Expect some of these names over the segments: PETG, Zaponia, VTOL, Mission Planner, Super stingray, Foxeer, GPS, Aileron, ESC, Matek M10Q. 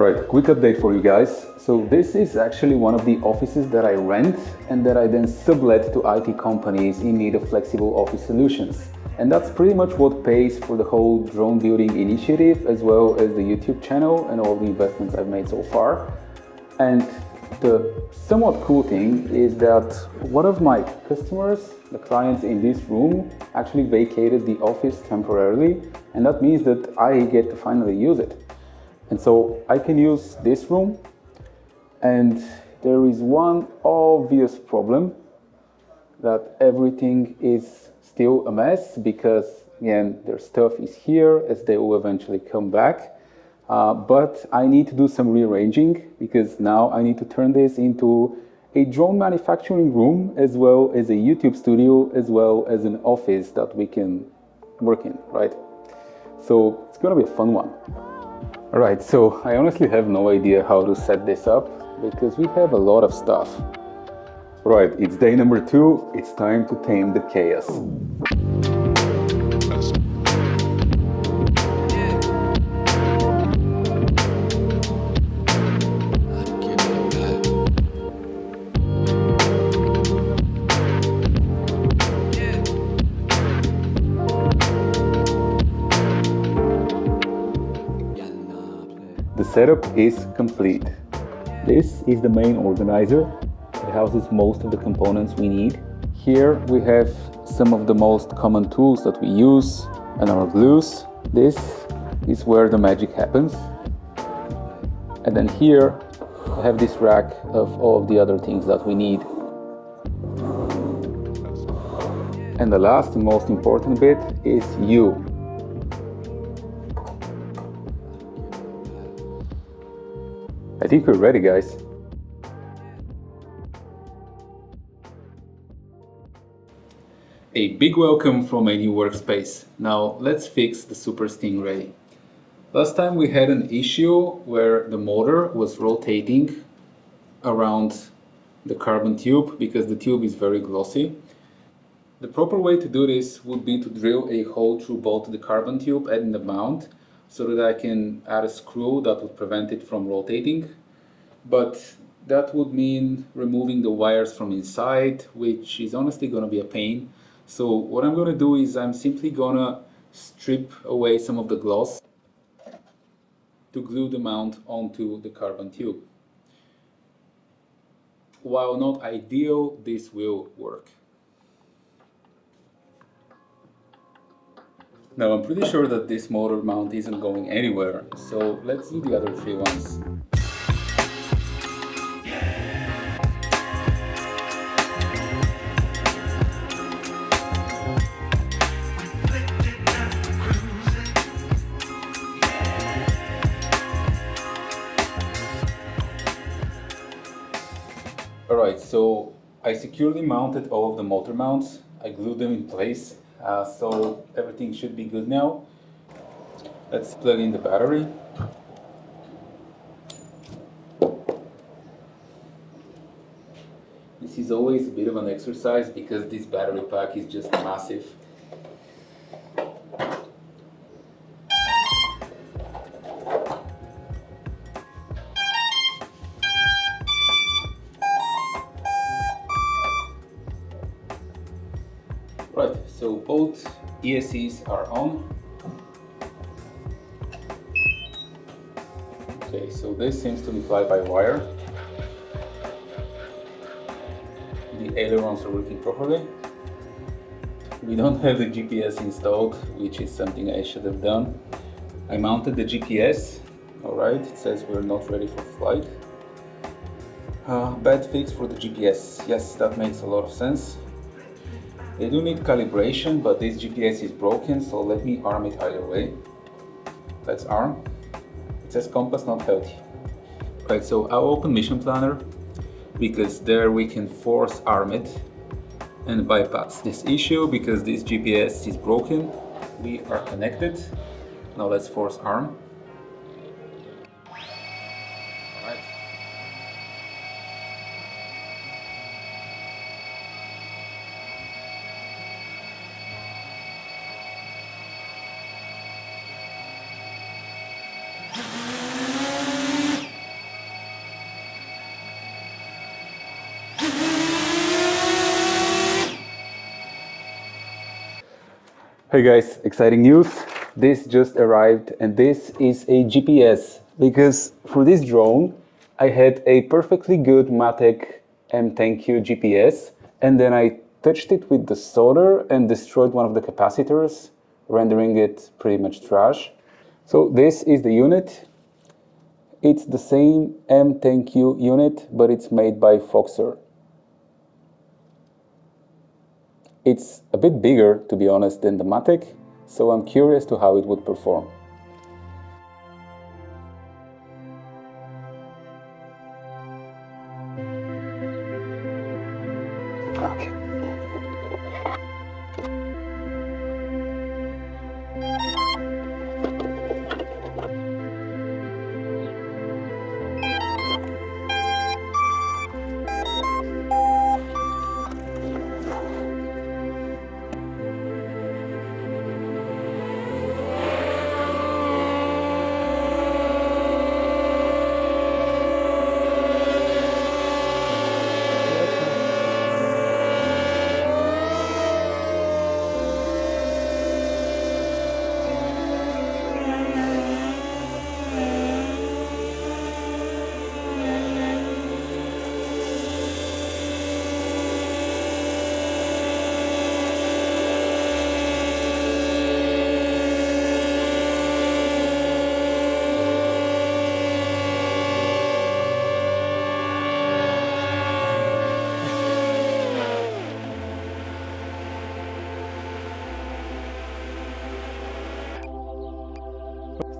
Right, quick update for you guys. So this is actually one of the offices that I rent and that I then sublet to IT companies in need of flexible office solutions. And that's pretty much what pays for the whole drone building initiative, as well as the YouTube channel and all the investments I've made so far. And the somewhat cool thing is that one of my customers, the clients in this room, actually vacated the office temporarily, and that means that I get to finally use it. And so I can use this room, and there is one obvious problem, that everything is still a mess because, again, their stuff is here as they will eventually come back. But I need to do some rearranging because now I need to turn this into a drone manufacturing room, as well as a YouTube studio, as well as an office that we can work in, right? So it's gonna be a fun one. All right, so I honestly have no idea how to set this up because we have a lot of stuff. Right, it's day number 2, it's time to tame the chaos. The setup is complete. This is the main organizer. It houses most of the components we need. Here we have some of the most common tools that we use and our glues. This is where the magic happens. And then here I have this rack of all of the other things that we need. And the last and most important bit is you. I think we're ready, guys. A big welcome from a new workspace. Now let's fix the Super Stingray. Last time we had an issue where the motor was rotating around the carbon tube because the tube is very glossy. The proper way to do this would be to drill a hole through both the carbon tube and the mount, so that I can add a screw that would prevent it from rotating. But that would mean removing the wires from inside, which is honestly gonna be a pain. So what I'm gonna do is I'm simply gonna strip away some of the gloss to glue the mount onto the carbon tube. While not ideal, this will work. Now, I'm pretty sure that this motor mount isn't going anywhere, so let's do the other 3 ones. Alright, so I securely mounted all of the motor mounts, I glued them in place. So everything should be good now. Let's plug in the battery. This is always a bit of an exercise because this battery pack is just massive. Right, so both ESCs are on. Okay, so this seems to be fly-by-wire. The ailerons are working properly. We don't have the GPS installed, which is something I should have done. I mounted the GPS. All right, it says we're not ready for flight. Bad fix for the GPS. Yes, that makes a lot of sense. They do need calibration, but this GPS is broken, so let me arm it either way. Let's arm. It says compass not healthy. Right, so I'll open Mission Planner, because there we can force arm it and bypass this issue because this GPS is broken. We are connected. Now let's force arm. Hey guys, exciting news. This just arrived and this is a GPS, because for this drone I had a perfectly good Matek M10Q GPS, and then I touched it with the solder and destroyed one of the capacitors, rendering it pretty much trash. So this is the unit. It's the same M10Q unit, but it's made by Foxeer. It's a bit bigger, to be honest, than the Matek, so I'm curious to how it would perform. Okay.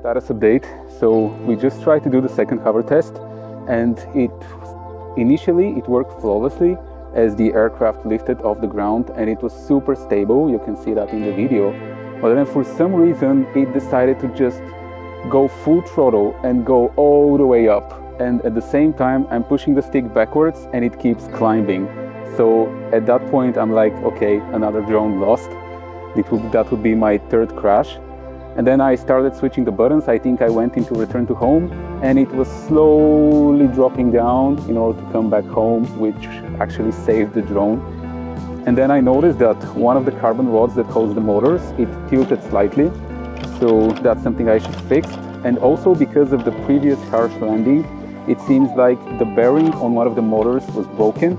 Status update. So we just tried to do the second hover test, and initially it worked flawlessly as the aircraft lifted off the ground and it was super stable. You can see that in the video. But then for some reason it decided to just go full throttle and go all the way up, and at the same time I'm pushing the stick backwards and it keeps climbing. So at that point I'm like, okay, another drone lost. That would be my third crash. And then I started switching the buttons. I think I went into return to home and it was slowly dropping down in order to come back home, which actually saved the drone. And then I noticed that one of the carbon rods that holds the motors, it tilted slightly. So that's something I should fix. And also because of the previous harsh landing, it seems like the bearing on one of the motors was broken.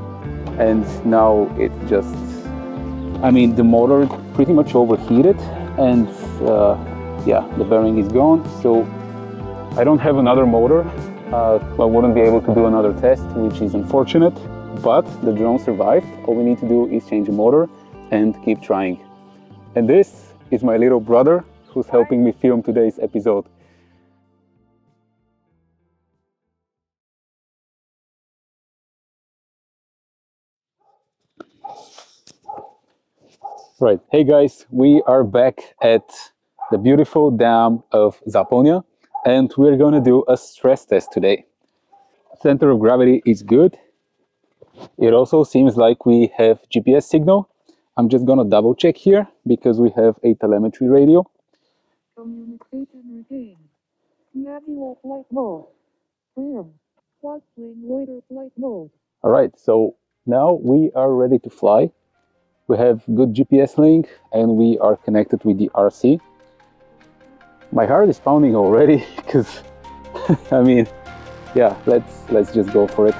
And now it just, I mean, the motor pretty much overheated and yeah, the bearing is gone, so I don't have another motor. I wouldn't be able to do another test, which is unfortunate, but the drone survived. All we need to do is change a motor and keep trying. And this is my little brother who's helping me film today's episode. Right, hey guys, we are back at the beautiful dam of Zaponia, and we're gonna do a stress test today. Center of gravity is good. It also seems like we have GPS signal. I'm just gonna double check here because we have a telemetry radio. Communication regained. Manual flight mode. Clear. Throttling loiter flight mode. All right, so now we are ready to fly. We have good GPS link and we are connected with the RC. My heart is pounding already because, I mean, yeah, let's just go for it.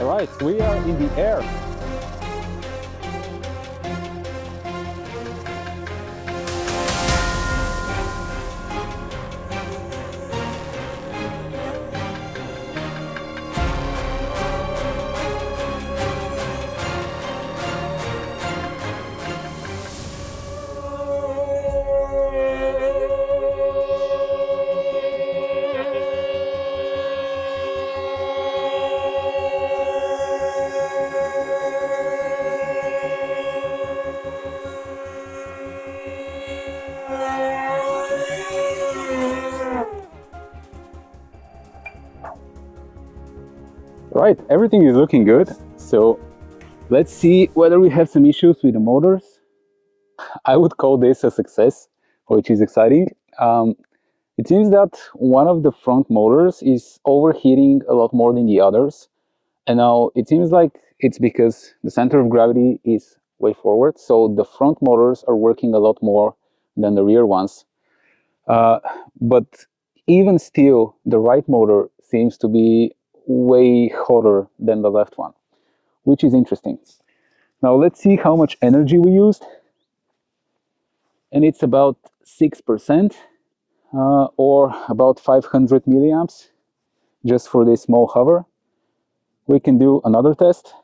All right, we are in the air. Right, everything is looking good, so let's see whether we have some issues with the motors. I would call this a success, which is exciting. It seems that one of the front motors is overheating a lot more than the others, And now it seems like it's because the center of gravity is way forward, so the front motors are working a lot more than the rear ones. But even still, the right motor seems to be way hotter than the left one, which is interesting. Now let's see how much energy we used. And it's about 6% or about 500 milliamps just for this small hover. We can do another test.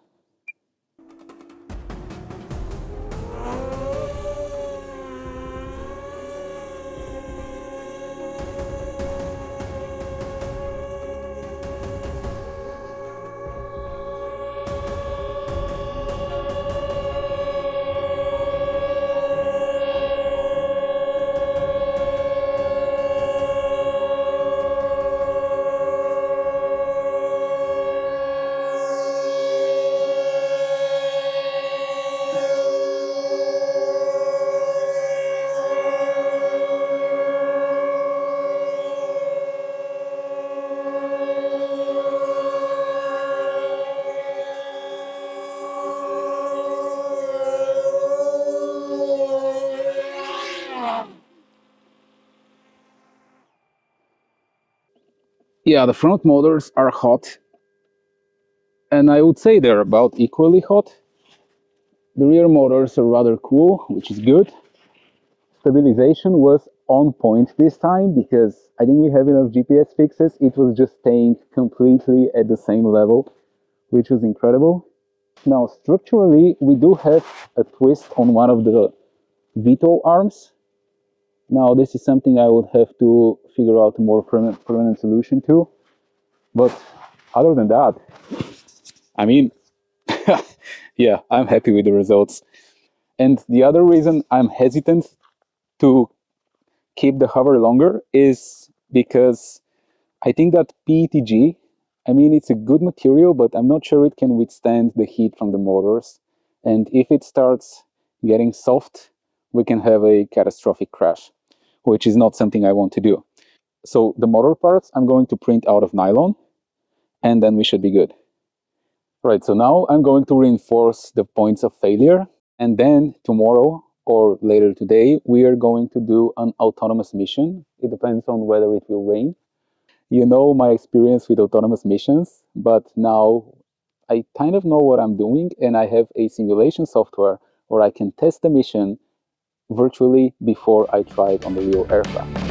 Yeah, the front motors are hot, and I would say they're about equally hot. The rear motors are rather cool, which is good. Stabilization was on point this time because I think we have enough GPS fixes. It was just staying completely at the same level, which was incredible. Now, structurally, we do have a twist on one of the VTOL arms. Now, this is something I would have to figure out a more permanent solution to. But other than that, I mean, yeah, I'm happy with the results. And the other reason I'm hesitant to keep the hover longer is because I think that PETG, I mean, it's a good material, but I'm not sure it can withstand the heat from the motors. And if it starts getting soft, we can have a catastrophic crash, which is not something I want to do. So the motor parts I'm going to print out of nylon, and then we should be good. Right, so now I'm going to reinforce the points of failure, and then tomorrow or later today we are going to do an autonomous mission. It depends on whether it will rain. You know my experience with autonomous missions, but now I kind of know what I'm doing, and I have a simulation software where I can test the mission virtually before I try it on the real aircraft.